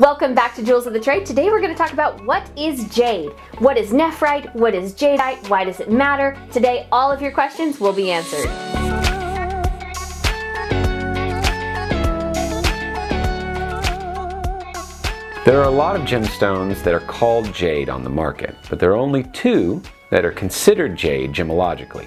Welcome back to Jewels of the Trade. Today we're going to talk about what is jade, what is nephrite, what is jadeite, why does it matter? Today all of your questions will be answered. There are a lot of gemstones that are called jade on the market, but there are only two that are considered jade gemologically,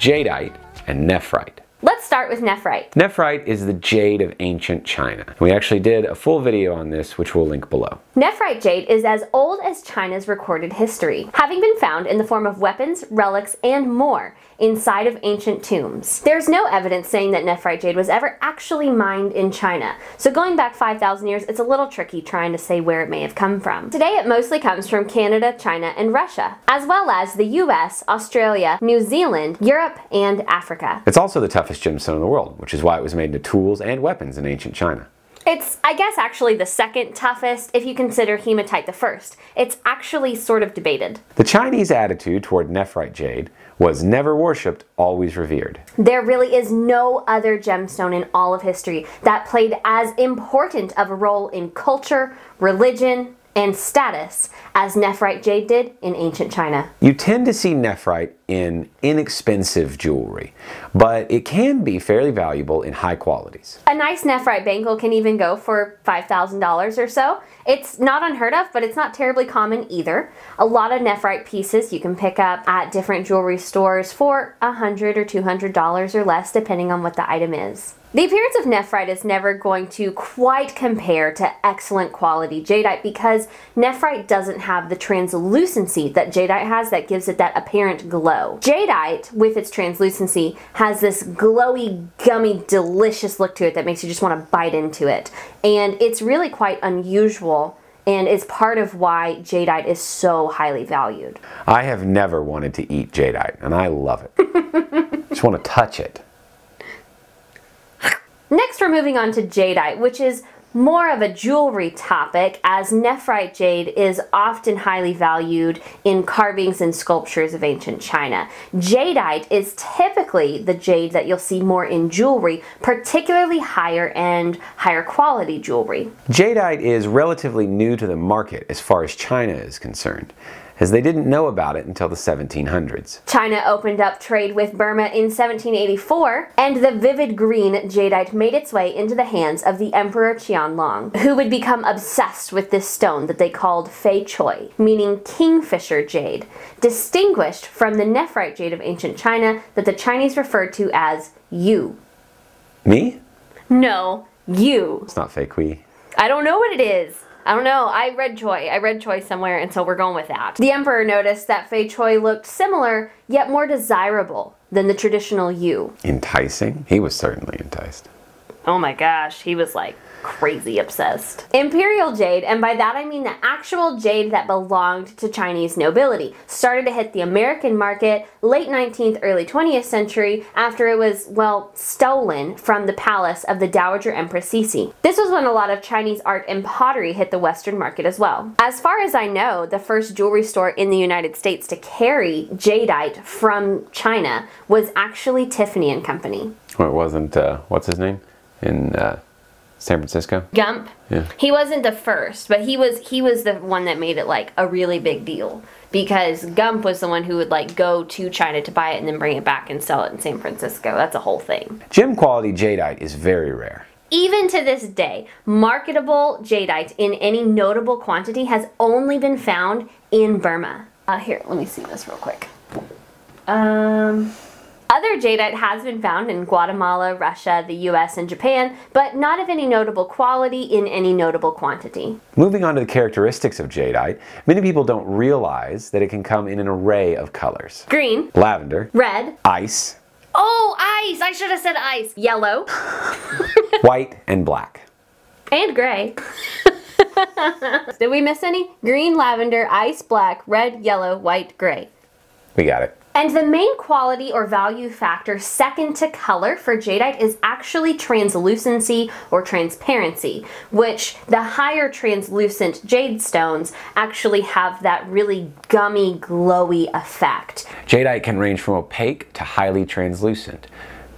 jadeite and nephrite. Let's start with nephrite. Nephrite is the jade of ancient China. We actually did a full video on this, which we'll link below. Nephrite jade is as old as China's recorded history, having been found in the form of weapons, relics, and more inside of ancient tombs. There's no evidence saying that nephrite jade was ever actually mined in China, so going back 5,000 years, it's a little tricky trying to say where it may have come from. Today it mostly comes from Canada, China, and Russia, as well as the US, Australia, New Zealand, Europe, and Africa. It's also the toughest gemstone in the world, which is why it was made into tools and weapons in ancient China. It's, I guess, actually the second toughest if you consider hematite the first. It's actually sort of debated. The Chinese attitude toward nephrite jade was never worshipped, always revered. There really is no other gemstone in all of history that played as important of a role in culture, religion, and status as nephrite jade did in ancient China. You tend to see nephrite in inexpensive jewelry, but it can be fairly valuable in high qualities. A nice nephrite bangle can even go for $5,000 or so. It's not unheard of, but it's not terribly common either. A lot of nephrite pieces you can pick up at different jewelry stores for $100 or $200 or less, depending on what the item is. The appearance of nephrite is never going to quite compare to excellent quality jadeite because nephrite doesn't have the translucency that jadeite has that gives it that apparent glow. Jadeite, with its translucency, has this glowy, gummy, delicious look to it that makes you just want to bite into it. And it's really quite unusual and is part of why jadeite is so highly valued. I have never wanted to eat jadeite, and I love it. Just want to touch it. Next, we're moving on to jadeite, which is more of a jewelry topic, as nephrite jade is often highly valued in carvings and sculptures of ancient China. Jadeite is typically the jade that you'll see more in jewelry, particularly higher end, higher quality jewelry. Jadeite is relatively new to the market as far as China is concerned, as they didn't know about it until the 1700s. China opened up trade with Burma in 1784, and the vivid green jadeite made its way into the hands of the Emperor Qianlong, who would become obsessed with this stone that they called Fei Choi, meaning kingfisher jade, distinguished from the nephrite jade of ancient China that the Chinese referred to as Yu. Me? No, Yu. It's not fake we. I don't know what it is. I don't know, I read Choi somewhere, and so we're going with that. The emperor noticed that Fei Choi looked similar, yet more desirable than the traditional Yu. Enticing? He was certainly enticed. Oh my gosh, he was like crazy obsessed. Imperial jade, and by that I mean the actual jade that belonged to Chinese nobility, started to hit the American market late 19th, early 20th century after it was, well, stolen from the palace of the Dowager Empress Cixi. This was when a lot of Chinese art and pottery hit the Western market as well. As far as I know, the first jewelry store in the United States to carry jadeite from China was actually Tiffany and Company. Well, it wasn't, what's his name? In San Francisco? Gump. Yeah. He wasn't the first, but he was the one that made it like a really big deal, because Gump was the one who would like go to China to buy it and then bring it back and sell it in San Francisco. That's a whole thing. Gem quality jadeite is very rare. Even to this day, marketable jadeite in any notable quantity has only been found in Burma. Here, let me see this real quick. Other jadeite has been found in Guatemala, Russia, the US, and Japan, but not of any notable quality in any notable quantity. Moving on to the characteristics of jadeite, many people don't realize that it can come in an array of colors. Green. Lavender. Red. Ice. Oh, ice! I should have said ice. Yellow. White and black. And gray. Did we miss any? Green, lavender, ice, black, red, yellow, white, gray. We got it. And the main quality or value factor second to color for jadeite is actually translucency or transparency, which the higher translucent jade stones actually have that really gummy, glowy effect. Jadeite can range from opaque to highly translucent.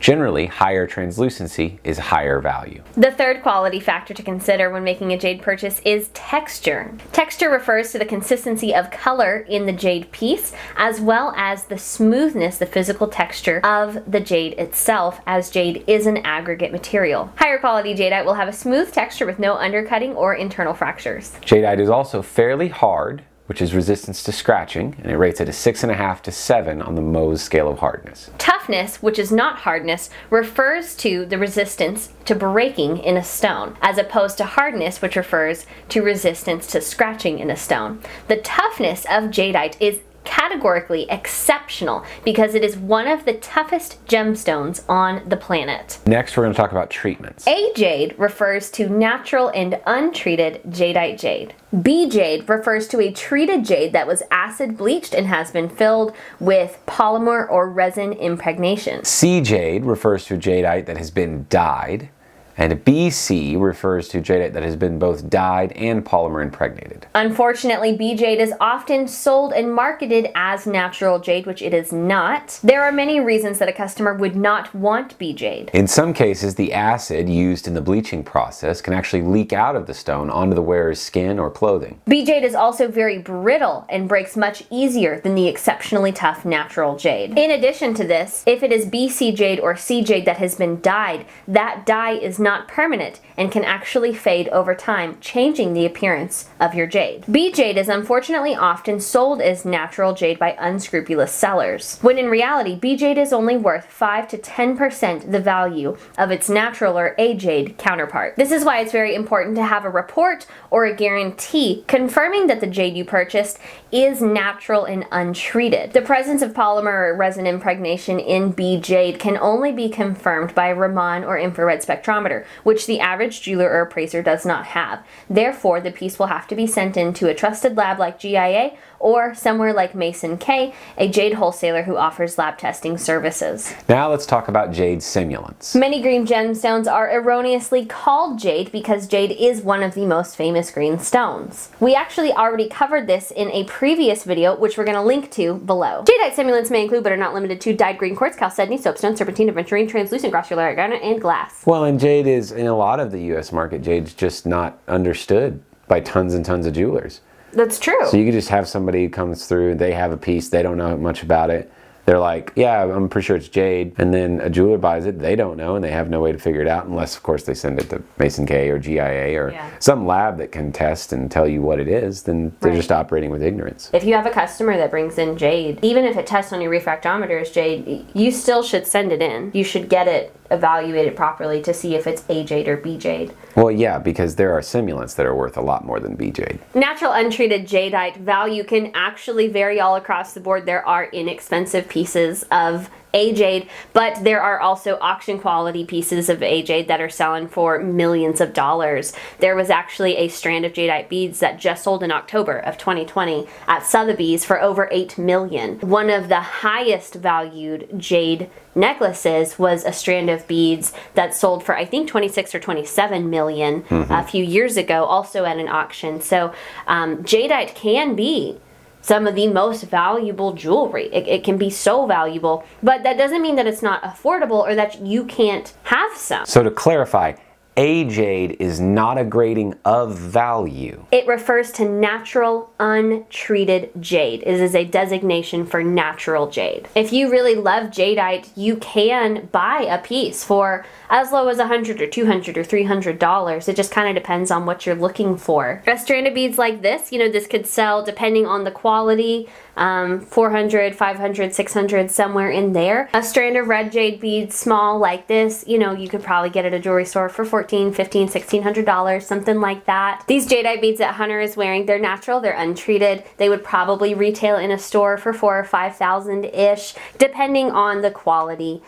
Generally, higher translucency is higher value. The third quality factor to consider when making a jade purchase is texture. Texture refers to the consistency of color in the jade piece, as well as the smoothness, the physical texture of the jade itself, as jade is an aggregate material. Higher quality jadeite will have a smooth texture with no undercutting or internal fractures. Jadeite is also fairly hard, which is resistance to scratching, and it rates at a 6.5 to 7 on the Mohs scale of hardness. Toughness, which is not hardness, refers to the resistance to breaking in a stone, as opposed to hardness, which refers to resistance to scratching in a stone. The toughness of jadeite is categorically exceptional because it is one of the toughest gemstones on the planet. Next, we're going to talk about treatments. A jade refers to natural and untreated jadeite jade. B jade refers to a treated jade that was acid bleached and has been filled with polymer or resin impregnation. C jade refers to jadeite that has been dyed, and BC refers to jadeite that has been both dyed and polymer impregnated. Unfortunately, B jade is often sold and marketed as natural jade, which it is not. There are many reasons that a customer would not want B jade. In some cases, the acid used in the bleaching process can actually leak out of the stone onto the wearer's skin or clothing. B jade is also very brittle and breaks much easier than the exceptionally tough natural jade. In addition to this, if it is BC jade or C jade that has been dyed, that dye is not permanent and can actually fade over time, changing the appearance of your jade. B jade is unfortunately often sold as natural jade by unscrupulous sellers, when in reality, B jade is only worth 5 to 10% the value of its natural or A jade counterpart. This is why it's very important to have a report or a guarantee confirming that the jade you purchased is natural and untreated. The presence of polymer or resin impregnation in B jade can only be confirmed by Raman or infrared spectrometer, which the average jeweler or appraiser does not have. Therefore, the piece will have to be sent into a trusted lab like GIA or somewhere like Mason-Kay, a jade wholesaler who offers lab testing services. Now let's talk about jade simulants. Many green gemstones are erroneously called jade because jade is one of the most famous green stones. We actually already covered this in a previous video, which we're going to link to below. Jadeite simulants may include, but are not limited to, dyed green quartz, chalcedony, soapstone, serpentine, aventurine, translucent, grossularic garnet, and glass. Well, and jade is, in a lot of the US market, jade's just not understood by tons and tons of jewelers. That's true. So you could just have somebody who comes through, they have a piece, they don't know much about it. They're like, yeah, I'm pretty sure it's jade. And then a jeweler buys it, they don't know, and they have no way to figure it out unless, of course, they send it to Mason-Kay or GIA or some lab that can test and tell you what it is, then they're just operating with ignorance. If you have a customer that brings in jade, even if it tests on your refractometer as jade, you still should send it in. You should get it evaluated properly to see if it's A jade or B jade. Well, yeah, because there are simulants that are worth a lot more than B jade. Natural untreated jadeite value can actually vary all across the board. There are inexpensive pieces of A jade, but there are also auction quality pieces of A jade that are selling for millions of dollars. There was actually a strand of jadeite beads that just sold in October of 2020 at Sotheby's for over $8 million. One of the highest valued jade necklaces was a strand of beads that sold for, I think, 26 or 27 million a few years ago, also at an auction. So jadeite can be some of the most valuable jewelry. It can be so valuable, but that doesn't mean that it's not affordable or that you can't have some. So to clarify, A jade is not a grading of value. It refers to natural, untreated jade. It is a designation for natural jade. If you really love jadeite, you can buy a piece for as low as $100 or $200 or $300. It just kind of depends on what you're looking for. A strand of beads like this, you know, this could sell, depending on the quality, $400, $500, $600, somewhere in there. A strand of red jade beads, small like this, you know, you could probably get at a jewelry store for $1,400, $1,500, $1,600, something like that. These jadeite beads that Hunter is wearing, they're natural, they're untreated. They would probably retail in a store for $4,000 or $5,000-ish, depending on the quality,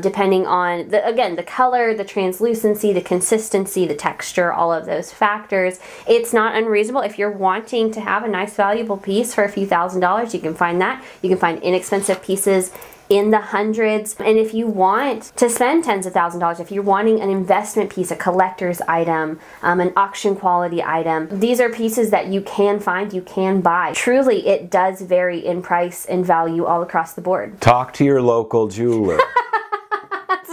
depending on, again, the color, the translucency, the consistency, the texture, all of those factors. It's not unreasonable. If you're wanting to have a nice, valuable piece for a few $1,000s, you can find that. You can find inexpensive pieces in the hundreds. And if you want to spend tens of thousands of dollars, if you're wanting an investment piece, a collector's item, an auction quality item, these are pieces that you can find, you can buy. Truly, it does vary in price and value all across the board. Talk to your local jeweler.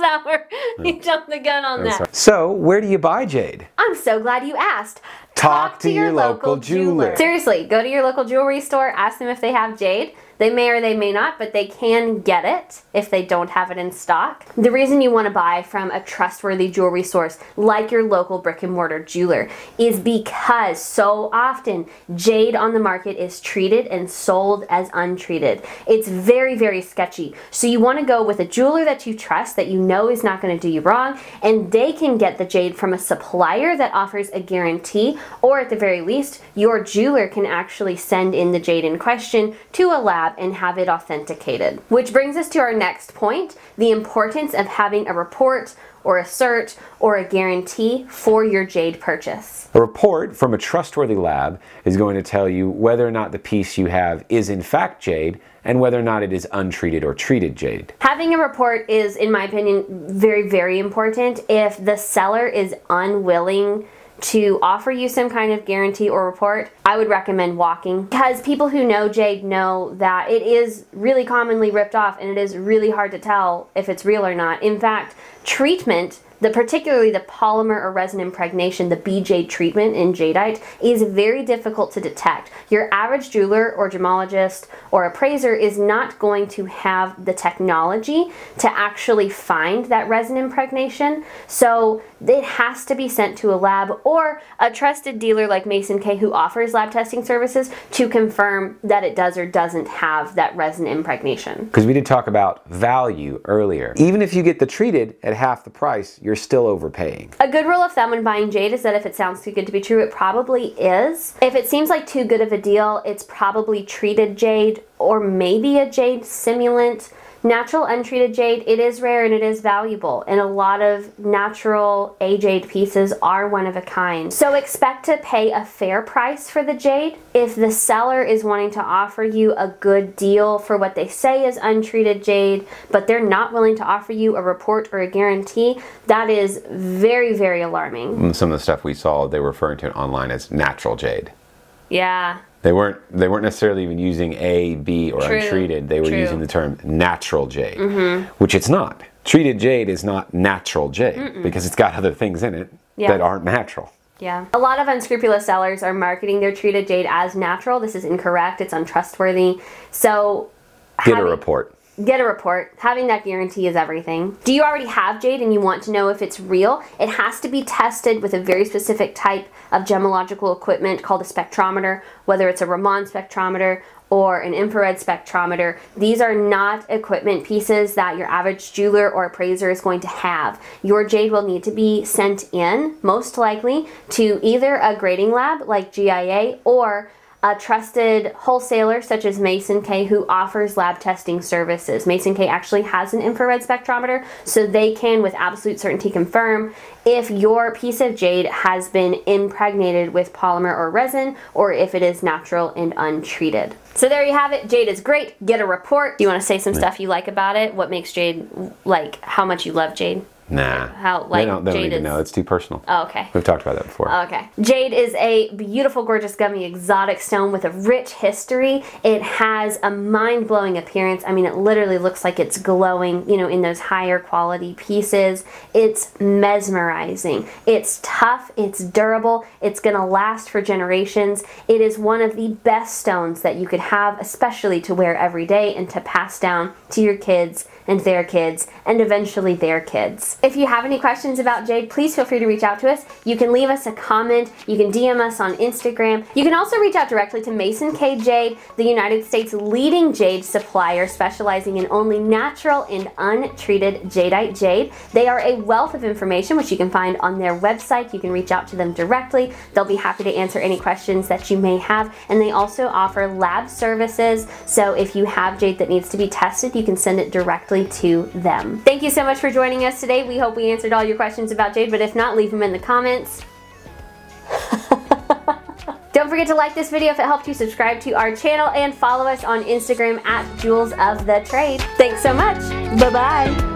flower. You jumped the gun on that. So, where do you buy jade? I'm so glad you asked. Talk to your local jeweler. Seriously, go to your local jewelry store, ask them if they have jade. They may or they may not, but they can get it if they don't have it in stock. The reason you want to buy from a trustworthy jewelry source like your local brick and mortar jeweler is because so often jade on the market is treated and sold as untreated. It's very, very sketchy. So you want to go with a jeweler that you trust, that you know is not going to do you wrong, and they can get the jade from a supplier that offers a guarantee, or at the very least, your jeweler can actually send in the jade in question to a lab and have it authenticated. Which brings us to our next point, the importance of having a report or a cert or a guarantee for your jade purchase. A report from a trustworthy lab is going to tell you whether or not the piece you have is in fact jade and whether or not it is untreated or treated jade. Having a report is, in my opinion, very, very important. If the seller is unwilling to offer you some kind of guarantee or report, I would recommend walking, because people who know jade know that it is really commonly ripped off and it is really hard to tell if it's real or not. In fact, treatment, particularly the polymer or resin impregnation, the BJ treatment in jadeite, is very difficult to detect. Your average jeweler or gemologist or appraiser is not going to have the technology to actually find that resin impregnation, so it has to be sent to a lab or a trusted dealer like Mason-Kay, who offers lab testing services, to confirm that it does or doesn't have that resin impregnation. Because we did talk about value earlier. Even if you get the treated at half the price, you're still overpaying. A good rule of thumb when buying jade is that if it sounds too good to be true, it probably is. If it seems like too good of a deal, it's probably treated jade or maybe a jade simulant. Natural untreated jade, it is rare and it is valuable, and a lot of natural A-jade pieces are one of a kind. So expect to pay a fair price for the jade. If the seller is wanting to offer you a good deal for what they say is untreated jade, but they're not willing to offer you a report or a guarantee, that is very, very alarming. Some of the stuff we saw, they were referring to it online as natural jade. Yeah. They weren't necessarily even using A, B, or untreated. They were using the term natural jade, which it's not. Treated jade is not natural jade because it's got other things in it that aren't natural. Yeah. A lot of unscrupulous sellers are marketing their treated jade as natural. This is incorrect. It's untrustworthy. So get a report. Get a report. Having that guarantee is everything. Do you already have jade and you want to know if it's real? It has to be tested with a very specific type of gemological equipment called a spectrometer, whether it's a Raman spectrometer or an infrared spectrometer. These are not equipment pieces that your average jeweler or appraiser is going to have. Your jade will need to be sent in, most likely, to either a grading lab like GIA or a trusted wholesaler such as Mason-Kay, who offers lab testing services. Mason-Kay actually has an infrared spectrometer, so they can with absolute certainty confirm if your piece of jade has been impregnated with polymer or resin, or if it is natural and untreated. So there you have it. Jade is great. Get a report. Do you want to say some stuff you like about it? What makes jade, like how much you love jade? Nah. How, like, they don't even know. It's too personal. Oh, okay. We've talked about that before. Okay. Jade is a beautiful, gorgeous, gummy, exotic stone with a rich history. It has a mind-blowing appearance. I mean, it literally looks like it's glowing, you know, in those higher quality pieces. It's mesmerizing. It's tough. It's durable. It's going to last for generations. It is one of the best stones that you could have, especially to wear every day and to pass down to your kids and their kids and eventually their kids. If you have any questions about jade, please feel free to reach out to us. You can leave us a comment. You can DM us on Instagram. You can also reach out directly to Mason-Kay Jade, the United States' leading jade supplier, specializing in only natural and untreated jadeite jade. They are a wealth of information, which you can find on their website. You can reach out to them directly. They'll be happy to answer any questions that you may have. And they also offer lab services. So if you have jade that needs to be tested, you can send it directly to them. Thank you so much for joining us today. We hope we answered all your questions about jade, but if not, leave them in the comments. Don't forget to like this video if it helped you, subscribe to our channel, and follow us on Instagram at Jewels of the Trade. Thanks so much. Bye-bye.